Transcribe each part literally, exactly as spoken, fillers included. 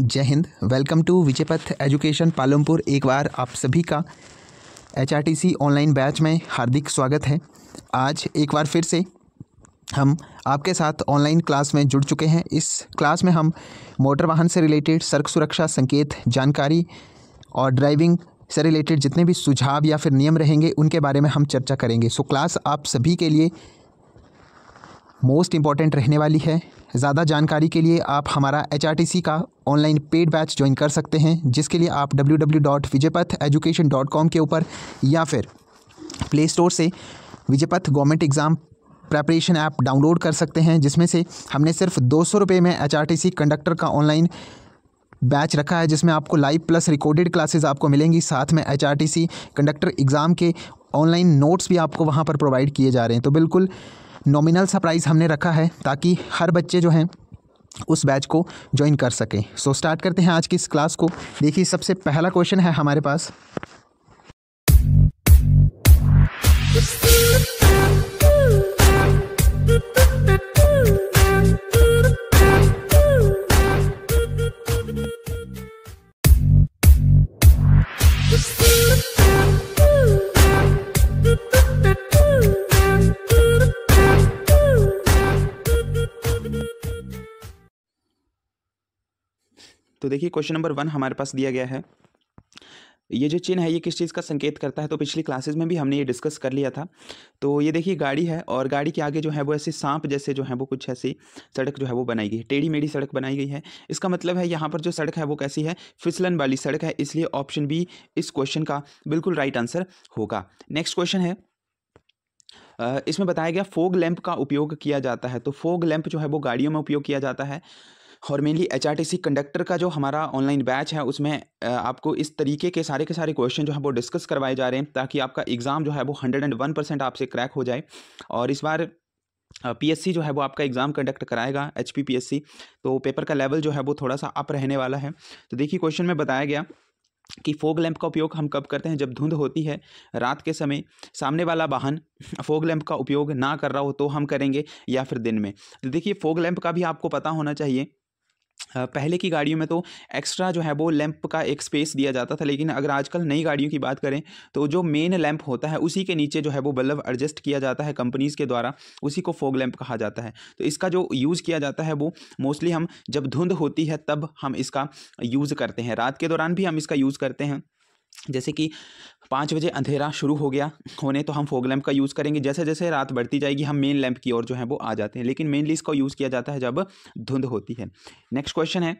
जय हिंद। Welcome to Vijaypath education Palampur. एक बार आप सभी का H R T C online batch में हार्दिक स्वागत है। आज एक बार फिर से हम आपके साथ ऑनलाइन क्लास में जुड़ चुके हैं। इस क्लास में हम मोटर वाहन से रिलेटेड, सड़क सुरक्षा संकेत जानकारी और ड्राइविंग से रिलेटेड जितने भी सुझाव या फिर नियम रहेंगे उनके बारे में हम चर्चा करेंगे। सो क्लास आप सभी के लिए मोस्ट इम्पॉर्टेंट रहने वाली है। ज़्यादा जानकारी के लिए आप हमारा एच आर टी सी का ऑनलाइन पेड बैच ज्वाइन कर सकते हैं, जिसके लिए आप W W dot Vijaypath education dot com के ऊपर या फिर प्ले स्टोर से Vijaypath government exam preparation app download कर सकते हैं, जिसमें से हमने सिर्फ दो सौ रुपये में H R T C conductor का ऑनलाइन बैच रखा है, जिसमें आपको लाइव प्लस रिकॉर्डेड क्लासेस आपको मिलेंगी। साथ में H R T C conductor exam के ऑनलाइन नोट्स भी आपको वहाँ पर प्रोवाइड किए जा रहे हैं। तो बिल्कुल नॉमिनल सरप्राइज़ हमने रखा है ताकि हर बच्चे जो हैं उस बैच को ज्वाइन कर सकें। सो स्टार्ट करते हैं आज की इस क्लास को। देखिए, सबसे पहला क्वेश्चन है हमारे पास, तो देखिए क्वेश्चन नंबर वन हमारे पास दिया गया है। ये जो चिन्ह है ये किस चीज़ का संकेत करता है? तो पिछली क्लासेस में भी हमने ये डिस्कस कर लिया था। तो ये देखिए गाड़ी है और गाड़ी के आगे जो है वो ऐसे सांप जैसे जो है वो कुछ ऐसी सड़क जो है वो बनाई गई है, टेढ़ी मेढ़ी सड़क बनाई गई है। इसका मतलब है यहाँ पर जो सड़क है वो कैसी है? फिसलन वाली सड़क है। इसलिए ऑप्शन बी इस क्वेश्चन का बिल्कुल राइट आंसर होगा। नेक्स्ट क्वेश्चन है, इसमें बताया गया फोग लैंप का उपयोग किया जाता है। तो फोग लैंप जो है वो गाड़ियों में उपयोग किया जाता है और mainly H R T C conductor का जो हमारा ऑनलाइन बैच है उसमें आपको इस तरीके के सारे के सारे क्वेश्चन जो है वो डिस्कस करवाए जा रहे हैं, ताकि आपका एग्ज़ाम जो है वो हंड्रेड एंड वन परसेंट आपसे क्रैक हो जाए। और इस बार पीएससी जो है वो आपका एग्ज़ाम कंडक्ट कराएगा, H P P S C, तो पेपर का लेवल जो है वो थोड़ा सा अप रहने वाला है। तो देखिए क्वेश्चन में बताया गया कि फोग लैंप का उपयोग हम कब करते हैं? जब धुंध होती है, रात के समय सामने वाला वाहन फोग लैंप का उपयोग ना कर रहा हो तो हम करेंगे, या फिर दिन में। तो देखिए फोग लैंप का भी आपको पता होना चाहिए। पहले की गाड़ियों में तो एक्स्ट्रा जो है वो लैंप का एक स्पेस दिया जाता था, लेकिन अगर आजकल नई गाड़ियों की बात करें तो जो मेन लैंप होता है उसी के नीचे जो है वो बल्ब एडजस्ट किया जाता है कंपनीज़ के द्वारा, उसी को फोग लैंप कहा जाता है। तो इसका जो यूज़ किया जाता है वो मोस्टली हम जब धुंध होती है तब हम इसका यूज़ करते हैं। रात के दौरान भी हम इसका यूज़ करते हैं, जैसे कि पाँच बजे अंधेरा शुरू हो गया होने तो हम फोग लैंप का यूज़ करेंगे। जैसे जैसे रात बढ़ती जाएगी हम मेन लैंप की ओर जो है वो आ जाते हैं, लेकिन मेनली इसका यूज़ किया जाता है जब धुंध होती है। नेक्स्ट क्वेश्चन है,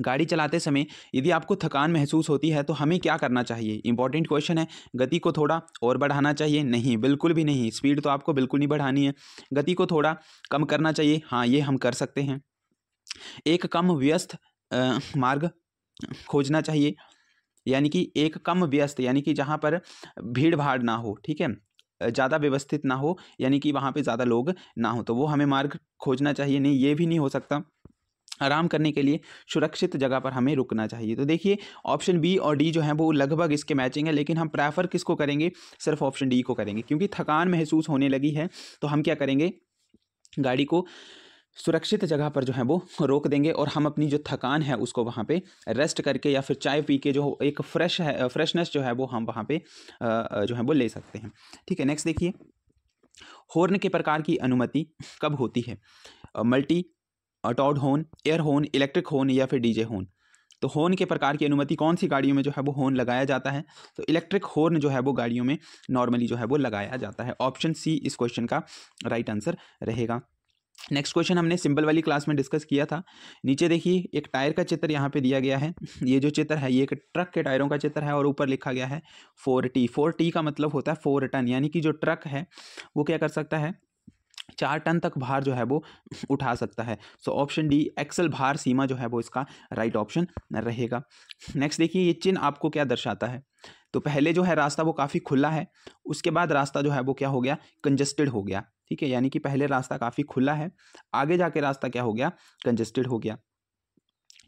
गाड़ी चलाते समय यदि आपको थकान महसूस होती है तो हमें क्या करना चाहिए? इंपॉर्टेंट क्वेश्चन है। गति को थोड़ा और बढ़ाना चाहिए? नहीं, बिल्कुल भी नहीं। स्पीड तो आपको बिल्कुल नहीं बढ़ानी है। गति को थोड़ा कम करना चाहिए? हाँ, ये हम कर सकते हैं। एक कम व्यस्त मार्ग खोजना चाहिए, यानी कि एक कम व्यस्त, यानी कि जहाँ पर भीड़ भाड़ ना हो, ठीक है, ज़्यादा व्यवस्थित ना हो, यानी कि वहाँ पे ज़्यादा लोग ना हो, तो वो हमें मार्ग खोजना चाहिए। नहीं, ये भी नहीं हो सकता। आराम करने के लिए सुरक्षित जगह पर हमें रुकना चाहिए। तो देखिए ऑप्शन बी और डी जो हैं वो लगभग इसके मैचिंग है, लेकिन हम प्रेफर किसको करेंगे? सिर्फ ऑप्शन डी को करेंगे, क्योंकि थकान महसूस होने लगी है तो हम क्या करेंगे? गाड़ी को सुरक्षित जगह पर जो है वो रोक देंगे और हम अपनी जो थकान है उसको वहाँ पे रेस्ट करके या फिर चाय पी के जो एक फ्रेश है फ्रेशनेस जो है वो हम वहाँ पे जो है वो ले सकते हैं, ठीक है। नेक्स्ट देखिए, हॉर्न के प्रकार की अनुमति कब होती है? Multi Tod horn, air horn, electric horn या फिर डीजे हॉर्न। तो हॉर्न के प्रकार की अनुमति कौन सी गाड़ियों में जो है वो हॉर्न लगाया जाता है? तो इलेक्ट्रिक हॉर्न जो है वो गाड़ियों में नॉर्मली जो है वो लगाया जाता है। ऑप्शन सी इस क्वेश्चन का राइट आंसर रहेगा। नेक्स्ट क्वेश्चन हमने सिंपल वाली क्लास में डिस्कस किया था। नीचे देखिए एक टायर का चित्र यहाँ पे दिया गया है। ये जो चित्र है ये एक ट्रक के टायरों का चित्र है और ऊपर लिखा गया है फोर टी। फोर टी का मतलब होता है फोर टन, यानी कि जो ट्रक है वो क्या कर सकता है? चार टन तक भार जो है वो उठा सकता है। सो ऑप्शन डी एक्सल भार सीमा जो है वो इसका राइट ऑप्शन रहेगा। नेक्स्ट देखिए, ये चिन्ह आपको क्या दर्शाता है? तो पहले जो है रास्ता वो काफ़ी खुला है, उसके बाद रास्ता जो है वो क्या हो गया? कंजस्टेड हो गया, ठीक है, यानी कि पहले रास्ता काफ़ी खुला है, आगे जाके रास्ता क्या हो गया? कंजस्टेड हो गया,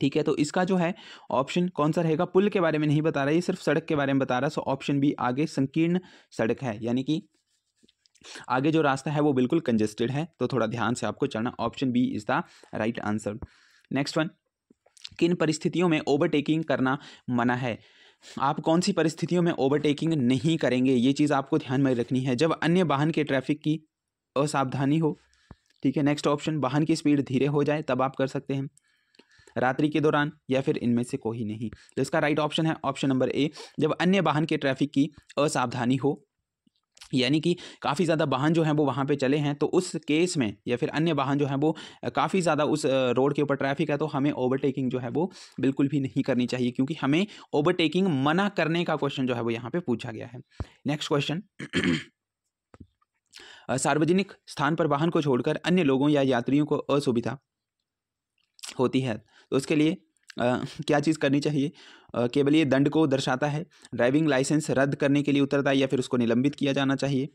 ठीक है। तो इसका जो है ऑप्शन कौन सा रहेगा? पुल के बारे में नहीं बता रहा, ये सिर्फ सड़क के बारे में बता रहा है। सो ऑप्शन बी आगे संकीर्ण सड़क है, यानी कि आगे जो रास्ता है वो बिल्कुल कंजस्टेड है, तो थोड़ा ध्यान से आपको चलना। Option B is the right answer. Next one, किन परिस्थितियों में ओवरटेकिंग करना मना है, आप कौन सी परिस्थितियों में ओवरटेकिंग नहीं करेंगे, ये चीज़ आपको ध्यान में रखनी है। जब अन्य वाहन के ट्रैफिक की असावधानी हो, ठीक है। नेक्स्ट ऑप्शन, वाहन की स्पीड धीरे हो जाए तब आप कर सकते हैं, रात्रि के दौरान, या फिर इनमें से कोई नहीं। तो इसका राइट ऑप्शन है ऑप्शन नंबर ए, जब अन्य वाहन के ट्रैफिक की असावधानी हो, यानी कि काफ़ी ज़्यादा वाहन जो हैं वो वहाँ पे चले हैं, तो उस केस में या फिर अन्य वाहन जो हैं वो काफ़ी ज़्यादा उस रोड के ऊपर ट्रैफिक है, तो हमें ओवरटेकिंग जो है वो बिल्कुल भी नहीं करनी चाहिए, क्योंकि हमें ओवरटेकिंग मना करने का क्वेश्चन जो है वो यहाँ पे पूछा गया है। नेक्स्ट क्वेश्चन, सार्वजनिक स्थान पर वाहन को छोड़कर अन्य लोगों या यात्रियों को असुविधा होती है, तो उसके लिए आ, क्या चीज़ करनी चाहिए। केवल ये दंड को दर्शाता है, ड्राइविंग लाइसेंस रद्द करने के लिए उतरता है, या फिर उसको निलंबित किया जाना चाहिए,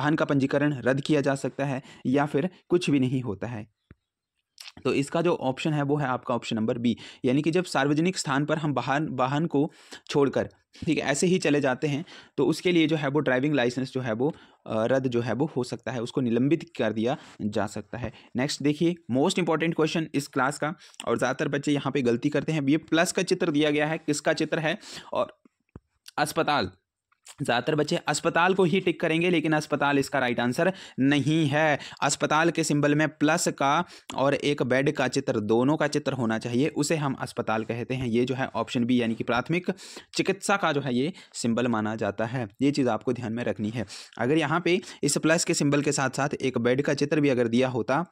वाहन का पंजीकरण रद्द किया जा सकता है, या फिर कुछ भी नहीं होता है। तो इसका जो ऑप्शन है वो है आपका ऑप्शन नंबर बी, यानी कि जब सार्वजनिक स्थान पर हम वाहन वाहन को छोड़कर, ठीक है, ऐसे ही चले जाते हैं, तो उसके लिए जो है वो ड्राइविंग लाइसेंस जो है वो रद्द जो है वो हो सकता है, उसको निलंबित कर दिया जा सकता है। नेक्स्ट देखिए, मोस्ट इंपॉर्टेंट क्वेश्चन इस क्लास का, और ज़्यादातर बच्चे यहाँ पे गलती करते हैं। ये प्लस का चित्र दिया गया है, किसका चित्र है, और अस्पताल, ज़्यादातर बच्चे अस्पताल को ही टिक करेंगे, लेकिन अस्पताल इसका राइट आंसर नहीं है। अस्पताल के सिंबल में प्लस का और एक बेड का चित्र, दोनों का चित्र होना चाहिए, उसे हम अस्पताल कहते हैं। ये जो है ऑप्शन बी, यानी कि प्राथमिक चिकित्सा का जो है ये सिंबल माना जाता है। ये चीज़ आपको ध्यान में रखनी है। अगर यहाँ पे इस प्लस के सिंबल के साथ साथ एक बेड का चित्र भी अगर दिया होता,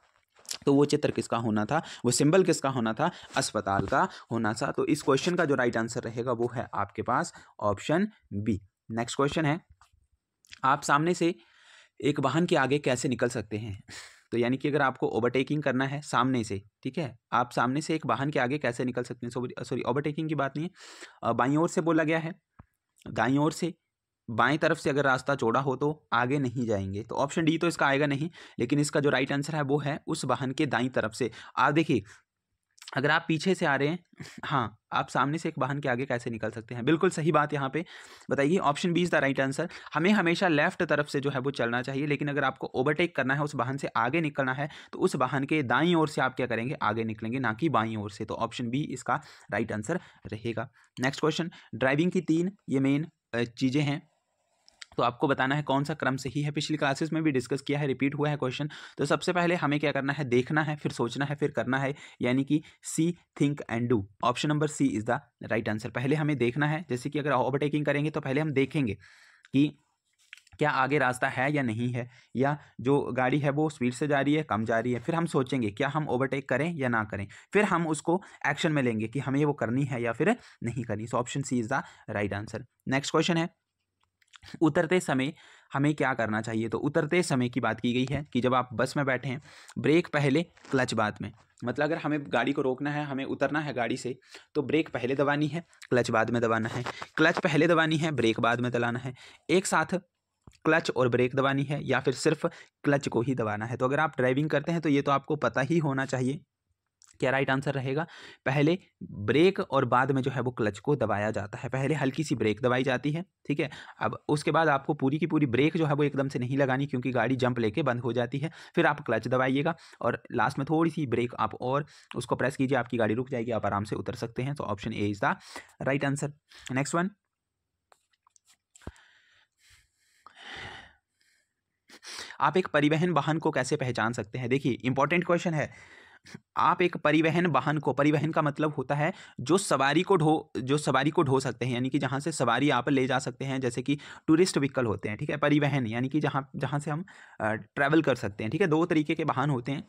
तो वो चित्र किसका होना था, वो सिंबल किसका होना था, अस्पताल का होना था। तो इस क्वेश्चन का जो राइट आंसर रहेगा वो है आपके पास ऑप्शन बी। नेक्स्ट क्वेश्चन है, आप सामने से एक वाहन के आगे कैसे निकल सकते हैं। तो यानी कि अगर आपको ओवरटेकिंग करना है सामने से, ठीक है, आप सामने से एक वाहन के आगे कैसे निकल सकते हैं। सॉरी, ओवरटेकिंग की बात नहीं है। बाईं ओर से बोला गया है, दाईं ओर से, बाएं तरफ से अगर रास्ता चौड़ा हो तो आगे नहीं जाएंगे, तो ऑप्शन डी तो इसका आएगा नहीं, लेकिन इसका जो राइट आंसर है वो है उस वाहन के दाईं तरफ से। आप देखिए, अगर आप पीछे से आ रहे हैं, हाँ, आप सामने से एक वाहन के आगे कैसे निकल सकते हैं, बिल्कुल सही बात यहाँ पे बताइए, option B is the right answer. हमें हमेशा लेफ्ट तरफ से जो है वो चलना चाहिए, लेकिन अगर आपको ओवरटेक करना है, उस वाहन से आगे निकलना है, तो उस वाहन के दाईं ओर से आप क्या करेंगे, आगे निकलेंगे, ना कि बाईं ओर से। तो ऑप्शन बी इसका राइट आंसर रहेगा। नेक्स्ट क्वेश्चन, ड्राइविंग की तीन ये मेन चीज़ें हैं, तो आपको बताना है कौन सा क्रम सही है। पिछली क्लासेस में भी डिस्कस किया है, रिपीट हुआ है क्वेश्चन। तो सबसे पहले हमें क्या करना है, देखना है, फिर सोचना है, फिर करना है, यानी कि सी, think and do. Option number C is the right answer. पहले हमें देखना है, जैसे कि अगर ओवरटेकिंग करेंगे तो पहले हम देखेंगे कि क्या आगे रास्ता है या नहीं है, या जो गाड़ी है वो स्पीड से जा रही है, कम जा रही है, फिर हम सोचेंगे क्या हम ओवरटेक करें या ना करें, फिर हम उसको एक्शन में लेंगे कि हमें वो करनी है या फिर नहीं करनी। So option C is the right answer. Next question है, उतरते समय हमें क्या करना चाहिए। तो उतरते समय की बात की गई है कि जब आप बस में बैठे हैं, ब्रेक पहले, क्लच बाद में। मतलब अगर हमें गाड़ी को रोकना है, हमें उतरना है गाड़ी से, तो ब्रेक पहले दबानी है, क्लच बाद में दबाना है, क्लच पहले दबानी है, ब्रेक बाद में दबाना है, एक साथ क्लच और ब्रेक दबानी है, या फिर सिर्फ क्लच को ही दबाना है। तो अगर आप ड्राइविंग करते हैं तो ये तो आपको पता ही होना चाहिए, क्या राइट आंसर रहेगा, पहले ब्रेक और बाद में जो है वो क्लच को दबाया जाता है। पहले हल्की सी ब्रेक दबाई जाती है, ठीक है, अब उसके बाद आपको पूरी की पूरी ब्रेक जो है वो एकदम से नहीं लगानी, क्योंकि गाड़ी जंप लेके बंद हो जाती है। फिर आप क्लच दबाइएगा और लास्ट में थोड़ी सी ब्रेक आप और उसको प्रेस कीजिए, आपकी गाड़ी रुक जाएगी, आप आराम से उतर सकते हैं। तो option A is the right answer. Next one, आप एक परिवहन वाहन को कैसे पहचान सकते हैं। देखिए, इंपॉर्टेंट क्वेश्चन है। आप एक परिवहन वाहन को, परिवहन का मतलब होता है जो सवारी को ढो जो सवारी को ढो सकते हैं, यानी कि जहाँ से सवारी आप ले जा सकते हैं, जैसे कि टूरिस्ट व्हीकल होते हैं, ठीक है। परिवहन यानी कि जहाँ जहाँ से हम ट्रैवल कर सकते हैं, ठीक है। दो तरीके के वाहन होते हैं,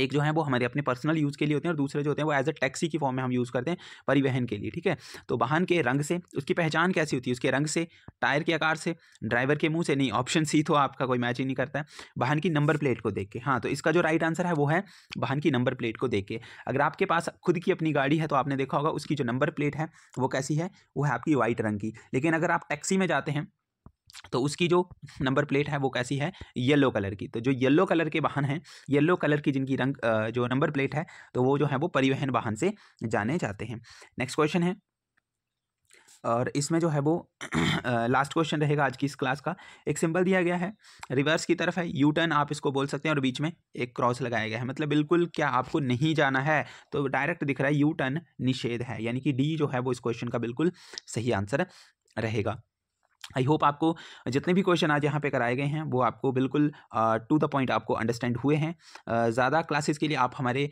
एक जो है वो हमारे अपने पर्सनल यूज़ के लिए होते हैं, और दूसरे जो होते हैं वो एज अ टैक्सी की फॉर्म में हम यूज़ करते हैं परिवहन के लिए, ठीक है। तो वाहन के रंग से उसकी पहचान कैसी होती है, उसके रंग से, टायर के आकार से, ड्राइवर के मुंह से, नहीं, ऑप्शन सी तो आपका कोई मैच ही नहीं करता है, वाहन की नंबर प्लेट को देख के। हाँ, तो इसका जो राइट आंसर है वो है वाहन की नंबर प्लेट को देख के। अगर आपके पास खुद की अपनी गाड़ी है तो आपने देखा होगा उसकी जो नंबर प्लेट है वो कैसी है, वो है आपकी वाइट रंग की। लेकिन अगर आप टैक्सी में जाते हैं तो उसकी जो नंबर प्लेट है वो कैसी है, येलो कलर की। तो जो येलो कलर के वाहन हैं, येलो कलर की जिनकी रंग जो नंबर प्लेट है, तो वो जो है वो परिवहन वाहन से जाने जाते हैं। नेक्स्ट क्वेश्चन है, और इसमें जो है वो लास्ट क्वेश्चन रहेगा आज की इस क्लास का। एक सिंबल दिया गया है, रिवर्स की तरफ है, यू टर्न आप इसको बोल सकते हैं, और बीच में एक क्रॉस लगाया गया है, मतलब बिल्कुल क्या आपको नहीं जाना है तो डायरेक्ट दिख रहा है यू टर्न निषेध है, यानी कि डी जो है वो इस क्वेश्चन का बिल्कुल सही आंसर रहेगा। आई होप आपको जितने भी क्वेश्चन आज यहाँ पे कराए गए हैं वो आपको बिल्कुल टू द पॉइंट आपको अंडरस्टैंड हुए हैं। uh, ज़्यादा क्लासेस के लिए आप हमारे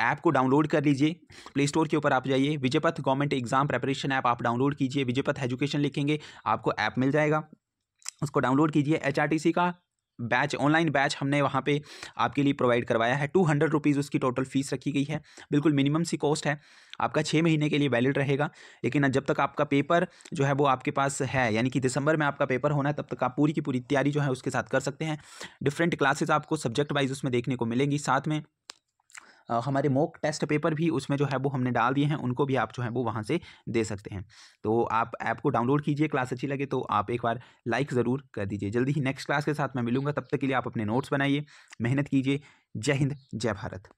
ऐप को डाउनलोड कर लीजिए, प्ले स्टोर के ऊपर आप जाइए, Vijaypath government exam preparation app आप डाउनलोड कीजिए, विजयपथ एजुकेशन लिखेंगे आपको ऐप मिल जाएगा, उसको डाउनलोड कीजिए। एच आर टी सी का बैच, ऑनलाइन बैच हमने वहाँ पे आपके लिए प्रोवाइड करवाया है, टू हंड्रेड रुपीज़ उसकी टोटल फीस रखी गई है, बिल्कुल मिनिमम सी कॉस्ट है, आपका छः महीने के लिए वैलिड रहेगा। लेकिन जब तक आपका पेपर जो है वो आपके पास है, यानी कि दिसंबर में आपका पेपर होना है, तब तक आप पूरी की पूरी तैयारी जो है उसके साथ कर सकते हैं। डिफरेंट क्लासेज आपको सब्जेक्ट वाइज उसमें देखने को मिलेंगी, साथ में हमारे मॉक टेस्ट पेपर भी उसमें जो है वो हमने डाल दिए हैं, उनको भी आप जो है वो वहाँ से दे सकते हैं। तो आप ऐप को डाउनलोड कीजिए, क्लास अच्छी लगे तो आप एक बार लाइक ज़रूर कर दीजिए। जल्दी ही नेक्स्ट क्लास के साथ मैं मिलूँगा, तब तक के लिए आप अपने नोट्स बनाइए, मेहनत कीजिए। जय हिंद, जय भारत।